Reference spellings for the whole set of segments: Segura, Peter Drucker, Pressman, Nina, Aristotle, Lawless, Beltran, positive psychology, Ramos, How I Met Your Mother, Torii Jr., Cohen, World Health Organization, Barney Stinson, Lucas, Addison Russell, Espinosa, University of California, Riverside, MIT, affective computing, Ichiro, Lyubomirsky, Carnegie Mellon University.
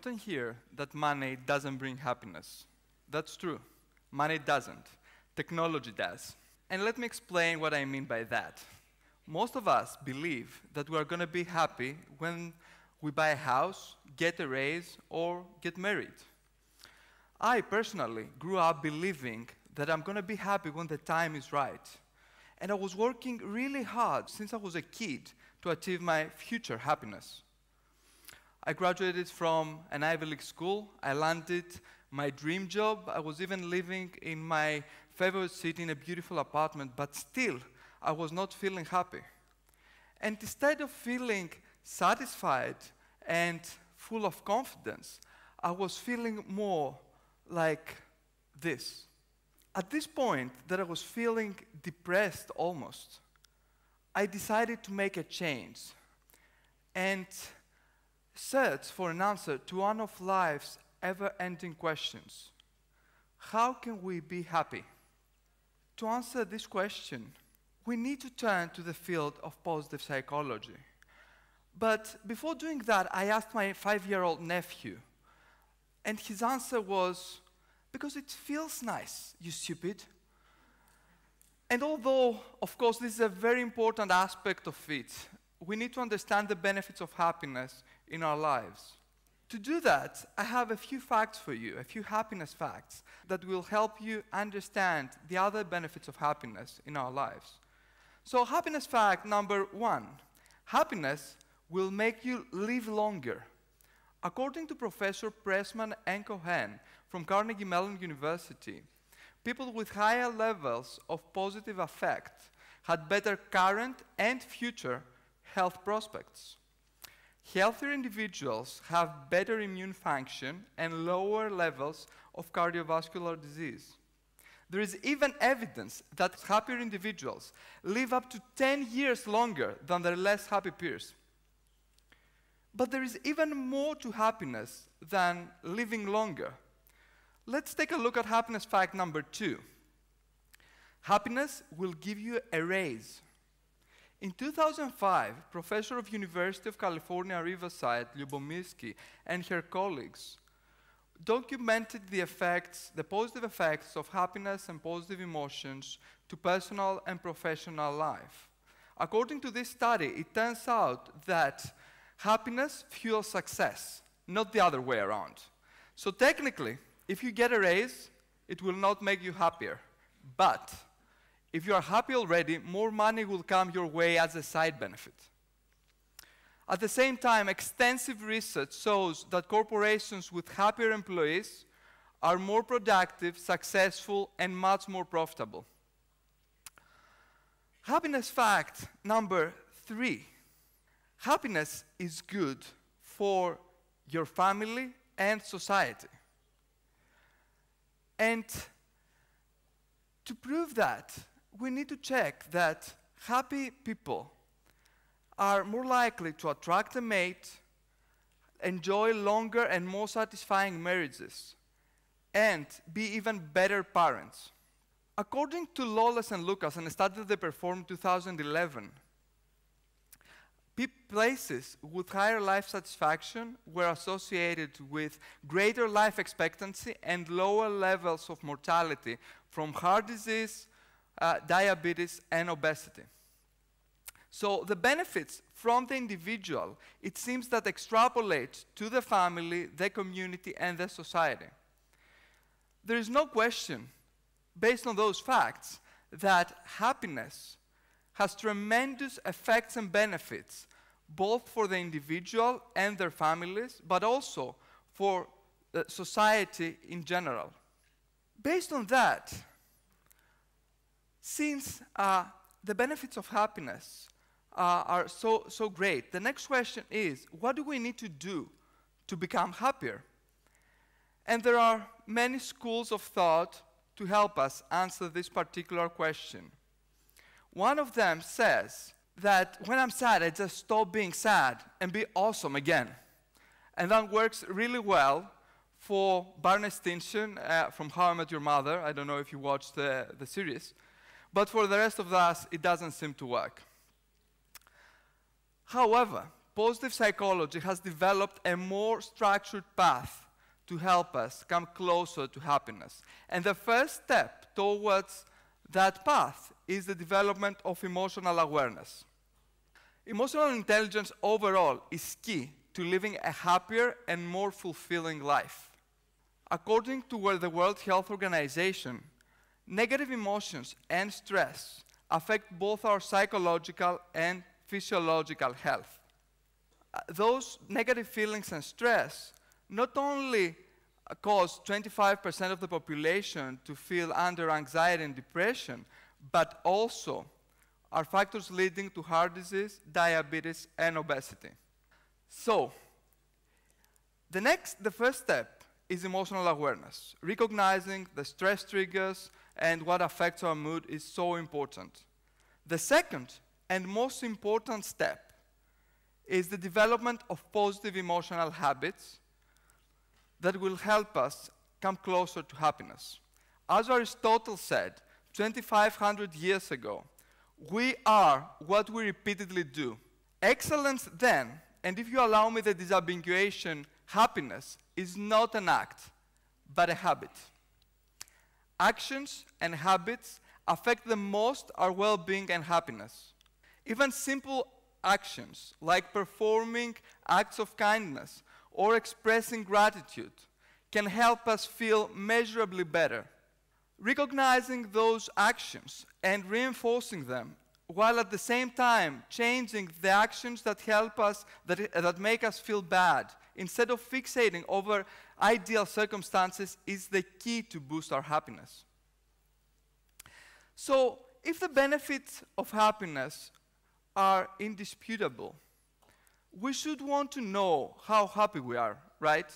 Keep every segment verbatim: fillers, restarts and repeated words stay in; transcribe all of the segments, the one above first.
often hear that money doesn't bring happiness. That's true. Money doesn't. Technology does. And let me explain what I mean by that. Most of us believe that we are going to be happy when we buy a house, get a raise, or get married. I personally grew up believing that I'm going to be happy when the time is right. And I was working really hard since I was a kid to achieve my future happiness. I graduated from an Ivy League school. I landed my dream job. I was even living in my favorite city in a beautiful apartment, but still, I was not feeling happy. And instead of feeling satisfied and full of confidence, I was feeling more like this. At this point that I was feeling depressed almost, I decided to make a change and search for an answer to one of life's ever-ending questions. How can we be happy? To answer this question, we need to turn to the field of positive psychology. But before doing that, I asked my five-year-old nephew, and his answer was, because it feels nice, you stupid. And although, of course, this is a very important aspect of it, we need to understand the benefits of happiness in our lives. To do that, I have a few facts for you, a few happiness facts that will help you understand the other benefits of happiness in our lives. So happiness fact number one, happiness will make you live longer. According to Professor Pressman and Cohen from Carnegie Mellon University, people with higher levels of positive affect had better current and future health prospects. Healthier individuals have better immune function and lower levels of cardiovascular disease. There is even evidence that happier individuals live up to ten years longer than their less happy peers. But there is even more to happiness than living longer. Let's take a look at happiness fact number two. Happiness will give you a raise. In two thousand five, professor of University of California, Riverside, Lyubomirsky, and her colleagues documented the effects, the positive effects of happiness and positive emotions to personal and professional life. According to this study, it turns out that happiness fuels success, not the other way around. So technically, if you get a raise, it will not make you happier. But if you are happy already, more money will come your way as a side benefit. At the same time, extensive research shows that corporations with happier employees are more productive, successful, and much more profitable. Happiness fact number three. Happiness is good for your family and society. And to prove that, we need to check that happy people are more likely to attract a mate, enjoy longer and more satisfying marriages, and be even better parents. According to Lawless and Lucas, in a study that they performed in two thousand eleven, places with higher life satisfaction were associated with greater life expectancy and lower levels of mortality from heart disease, uh, diabetes, and obesity. So the benefits from the individual, it seems that extrapolate to the family, the community, and the society. There is no question, based on those facts, that happiness has tremendous effects and benefits, both for the individual and their families, but also for uh, society in general. Based on that, since uh, the benefits of happiness uh, are so, so great, the next question is, what do we need to do to become happier? And there are many schools of thought to help us answer this particular question. One of them says that when I'm sad, I just stop being sad and be awesome again. And that works really well for Barney Stinson uh, from How I Met Your Mother. I don't know if you watched the, the series. But for the rest of us, it doesn't seem to work. However, positive psychology has developed a more structured path to help us come closer to happiness. And the first step towards that path is the development of emotional awareness. Emotional intelligence overall is key to living a happier and more fulfilling life. According to the World Health Organization, negative emotions and stress affect both our psychological and physiological health. Those negative feelings and stress not only cause twenty-five percent of the population to feel under anxiety and depression, but also are factors leading to heart disease, diabetes, and obesity. So, the next, the first step is emotional awareness. Recognizing the stress triggers and what affects our mood is so important. The second and most important step is the development of positive emotional habits that will help us come closer to happiness. As Aristotle said twenty-five hundred years ago, we are what we repeatedly do. Excellence then, and if you allow me the disambiguation, happiness is not an act, but a habit. Actions and habits affect the most our well-being and happiness. Even simple actions like performing acts of kindness or expressing gratitude can help us feel measurably better. Recognizing those actions and reinforcing them, while at the same time changing the actions that help us, that, that make us feel bad, instead of fixating over ideal circumstances, is the key to boost our happiness. So, if the benefits of happiness are indisputable, we should want to know how happy we are, right?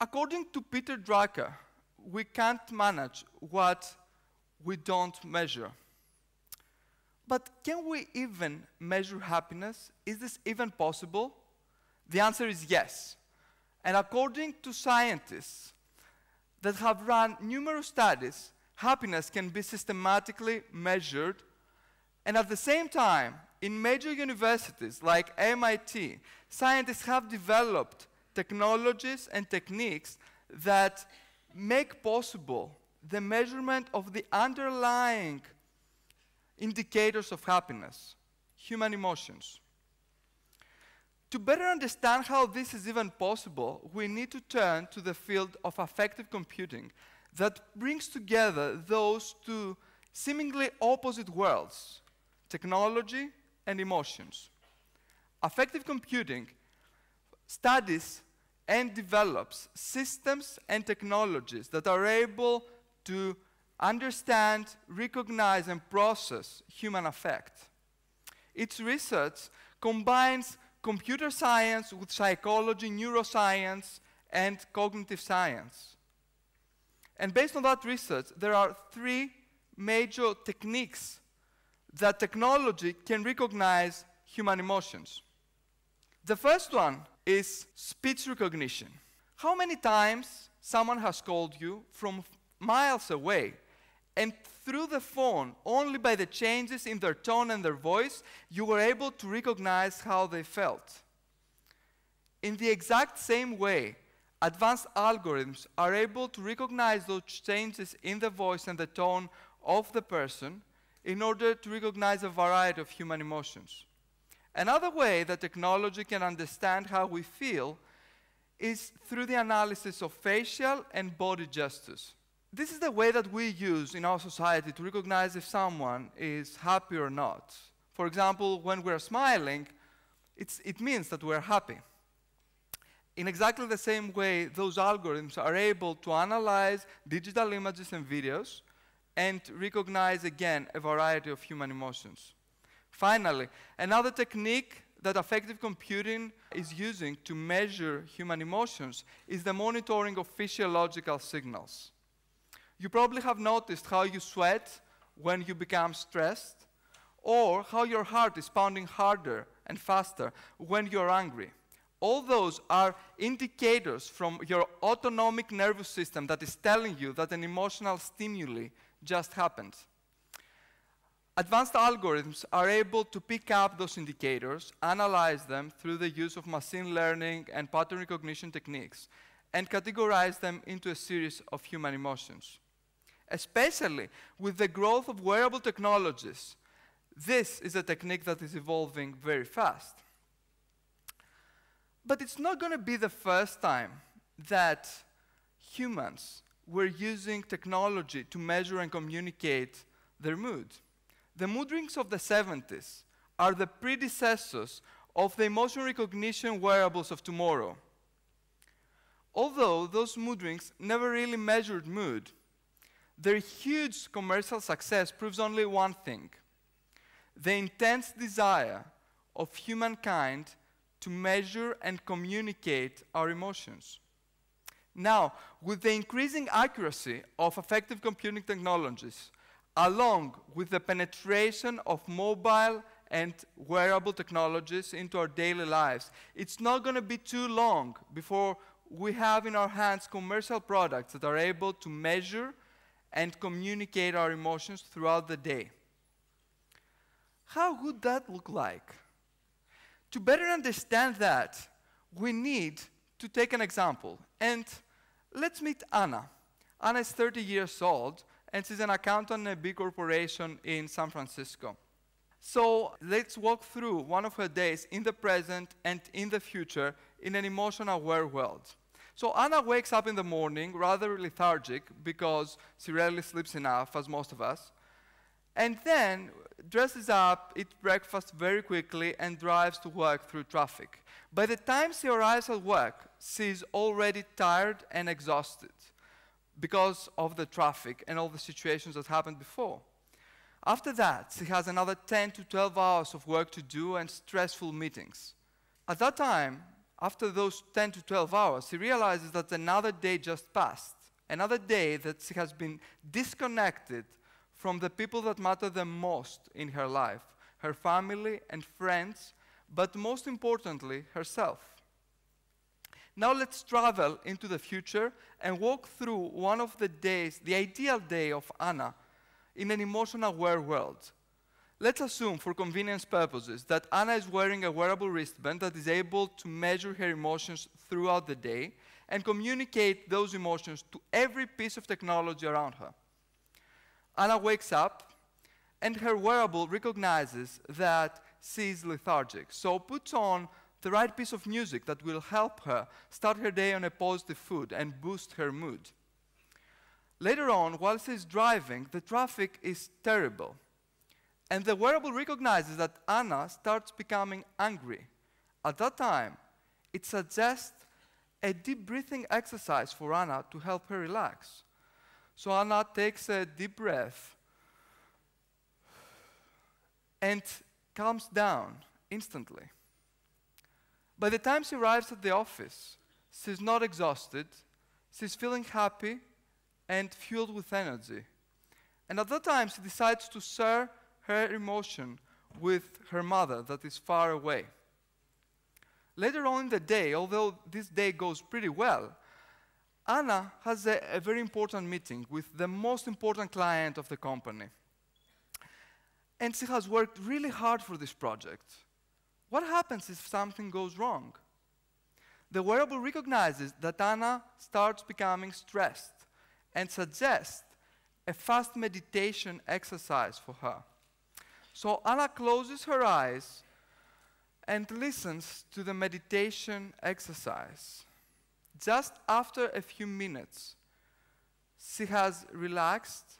According to Peter Drucker, we can't manage what we don't measure. But can we even measure happiness? Is this even possible? The answer is yes. And according to scientists that have run numerous studies, happiness can be systematically measured. And at the same time, in major universities like M I T, scientists have developed technologies and techniques that make possible the measurement of the underlying indicators of happiness, human emotions. To better understand how this is even possible, we need to turn to the field of affective computing that brings together those two seemingly opposite worlds, technology and emotions. Affective computing studies and develops systems and technologies that are able to understand, recognize, and process human affect. Its research combines computer science with psychology, neuroscience, and cognitive science. And based on that research, there are three major techniques that technology can recognize human emotions. The first one is speech recognition. How many times someone has called you from miles away, and through the phone, only by the changes in their tone and their voice, you were able to recognize how they felt? In the exact same way, advanced algorithms are able to recognize those changes in the voice and the tone of the person in order to recognize a variety of human emotions. Another way that technology can understand how we feel is through the analysis of facial and body gestures. This is the way that we use in our society to recognize if someone is happy or not. For example, when we're smiling, it's, it means that we're happy. In exactly the same way, those algorithms are able to analyze digital images and videos and recognize, again, a variety of human emotions. Finally, another technique that affective computing is using to measure human emotions is the monitoring of physiological signals. You probably have noticed how you sweat when you become stressed, or how your heart is pounding harder and faster when you're angry. All those are indicators from your autonomic nervous system that is telling you that an emotional stimuli just happened. Advanced algorithms are able to pick up those indicators, analyze them through the use of machine learning and pattern recognition techniques, and categorize them into a series of human emotions. Especially with the growth of wearable technologies, this is a technique that is evolving very fast. But it's not going to be the first time that humans were using technology to measure and communicate their mood. The mood rings of the seventies are the predecessors of the emotion recognition wearables of tomorrow. Although those mood rings never really measured mood, their huge commercial success proves only one thing: the intense desire of humankind to measure and communicate our emotions. Now, with the increasing accuracy of affective computing technologies, along with the penetration of mobile and wearable technologies into our daily lives, it's not going to be too long before we have in our hands commercial products that are able to measure and communicate our emotions throughout the day. How would that look like? To better understand that, we need to take an example. And let's meet Anna. Anna is thirty years old, and she's an accountant in a big corporation in San Francisco. So let's walk through one of her days in the present and in the future in an emotion-aware world. So Anna wakes up in the morning rather lethargic because she rarely sleeps enough, as most of us, and then dresses up, eats breakfast very quickly, and drives to work through traffic. By the time she arrives at work, she is already tired and exhausted because of the traffic and all the situations that happened before. After that, she has another ten to twelve hours of work to do and stressful meetings. At that time, after those ten to twelve hours, she realizes that another day just passed, another day that she has been disconnected from the people that matter the most in her life, her family and friends, but most importantly, herself. Now let's travel into the future and walk through one of the days, the ideal day of Anna, in an emotion-aware world. Let's assume, for convenience purposes, that Anna is wearing a wearable wristband that is able to measure her emotions throughout the day and communicate those emotions to every piece of technology around her. Anna wakes up, and her wearable recognizes that she is lethargic, so puts on the right piece of music that will help her start her day on a positive foot and boost her mood. Later on, while she's driving, the traffic is terrible. And the wearable recognizes that Anna starts becoming angry. At that time, it suggests a deep breathing exercise for Anna to help her relax. So Anna takes a deep breath and calms down instantly. By the time she arrives at the office, she's not exhausted, she's feeling happy and fueled with energy. And at that time, she decides to share her emotion with her mother that is far away. Later on in the day, although this day goes pretty well, Anna has a, a very important meeting with the most important client of the company. And she has worked really hard for this project. What happens if something goes wrong? The wearable recognizes that Anna starts becoming stressed and suggests a fast meditation exercise for her. So Anna closes her eyes and listens to the meditation exercise. Just after a few minutes, she has relaxed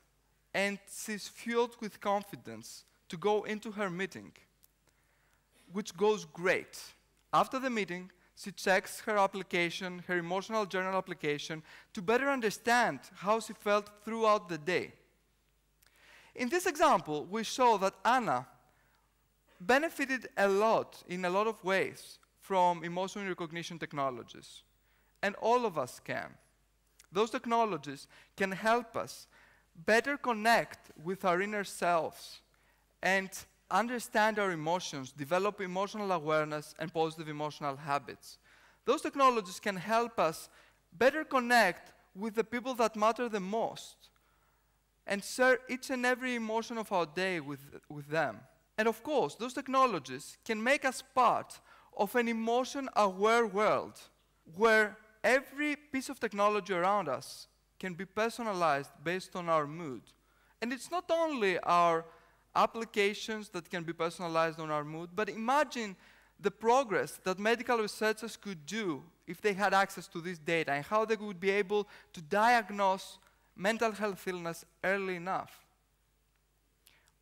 and she's fueled with confidence to go into her meeting, which goes great. After the meeting, she checks her application, her emotional journal application, to better understand how she felt throughout the day. In this example, we show that Anna benefited a lot, in a lot of ways, from emotion recognition technologies. And all of us can. Those technologies can help us better connect with our inner selves and understand our emotions, develop emotional awareness and positive emotional habits. Those technologies can help us better connect with the people that matter the most, and share each and every emotion of our day with, with them. And of course, those technologies can make us part of an emotion-aware world where every piece of technology around us can be personalized based on our mood. And it's not only our applications that can be personalized on our mood, but imagine the progress that medical researchers could do if they had access to this data and how they would be able to diagnose mental health illness early enough.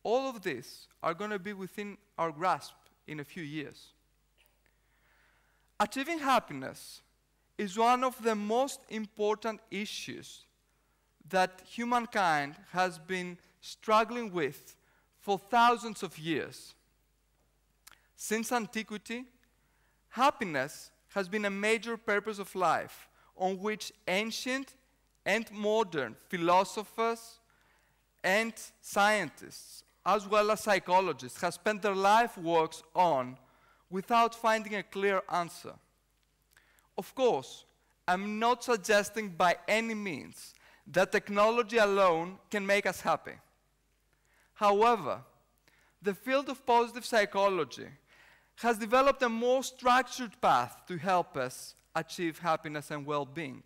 All of these are going to be within our grasp in a few years. Achieving happiness is one of the most important issues that humankind has been struggling with for thousands of years. Since antiquity, happiness has been a major purpose of life on which ancient and modern philosophers and scientists, as well as psychologists, have spent their life works on without finding a clear answer. Of course, I'm not suggesting by any means that technology alone can make us happy. However, the field of positive psychology has developed a more structured path to help us achieve happiness and well-being.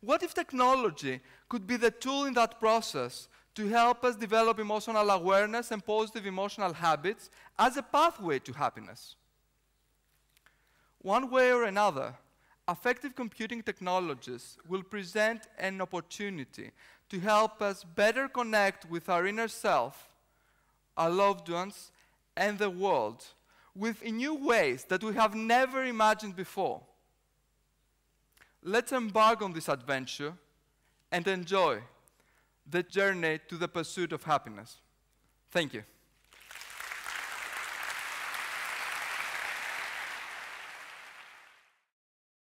What if technology could be the tool in that process to help us develop emotional awareness and positive emotional habits as a pathway to happiness? One way or another, affective computing technologies will present an opportunity to help us better connect with our inner self, our loved ones, and the world with new ways that we have never imagined before. Let's embark on this adventure and enjoy the journey to the pursuit of happiness. Thank you.